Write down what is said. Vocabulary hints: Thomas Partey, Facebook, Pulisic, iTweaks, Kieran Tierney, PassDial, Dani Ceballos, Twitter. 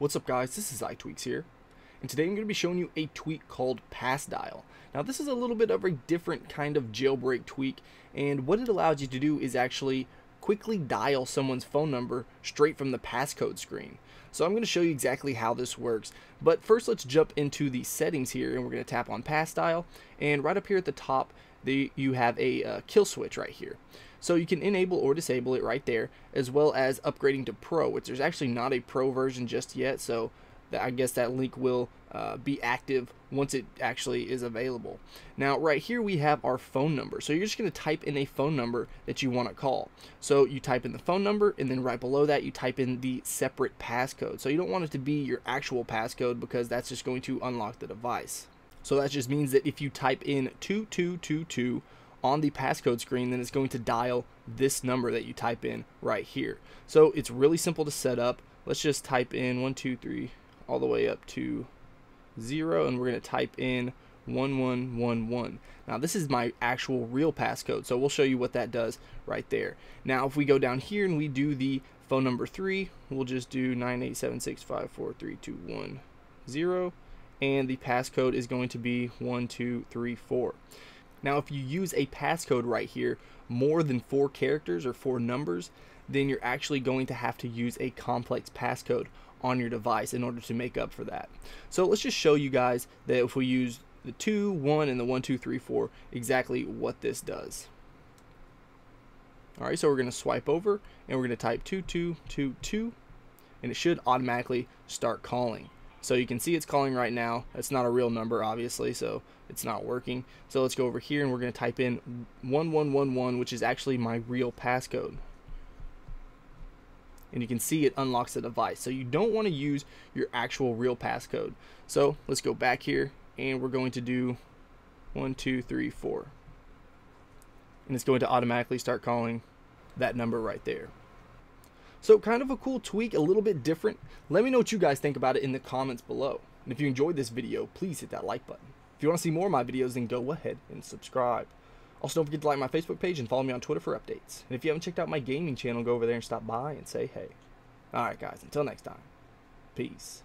What's up guys, this is iTweaks here, and today I'm going to be showing you a tweak called PassDial. Now this is a little bit of a different kind of jailbreak tweak, and what it allows you to do is actually quickly dial someone's phone number straight from the passcode screen. So I'm going to show you exactly how this works, but first let's jump into the settings here, and we're going to tap on PassDial, and right up here at the top you have a kill switch right here. So you can enable or disable it right there, as well as upgrading to Pro, which there's actually not a Pro version just yet, so I guess that link will be active once it actually is available. Now right here we have our phone number, so you're just going to type in a phone number that you want to call. So you type in the phone number, and then right below that you type in the separate passcode. So you don't want it to be your actual passcode, because that's just going to unlock the device. So that just means that if you type in 2222 on the passcode screen, then it's going to dial this number that you type in right here. So it's really simple to set up. Let's just type in 123 all the way up to 0, and we're going to type in 1111. Now this is my actual real passcode, so we'll show you what that does right there. Now if we go down here and we do the phone number 3, we'll just do 9876543210, and the passcode is going to be 1234. Now if you use a passcode right here more than 4 characters or 4 numbers, then you're actually going to have to use a complex passcode on your device in order to make up for that. So let's just show you guys that if we use the 2, 1, and the 1, 2, 3, 4, exactly what this does. Alright, so we're going to swipe over, and we're going to type 2222, and it should automatically start calling. So you can see it's calling right now. It's not a real number, obviously, so it's not working. So let's go over here, and we're going to type in 1111, which is actually my real passcode. And you can see it unlocks the device. So you don't want to use your actual real passcode. So let's go back here, and we're going to do 1234. And it's going to automatically start calling that number right there. So kind of a cool tweak, a little bit different. Let me know what you guys think about it in the comments below. And if you enjoyed this video, please hit that like button. If you want to see more of my videos, then go ahead and subscribe. Also, don't forget to like my Facebook page and follow me on Twitter for updates. And if you haven't checked out my gaming channel, go over there and stop by and say hey. Alright guys, until next time. Peace.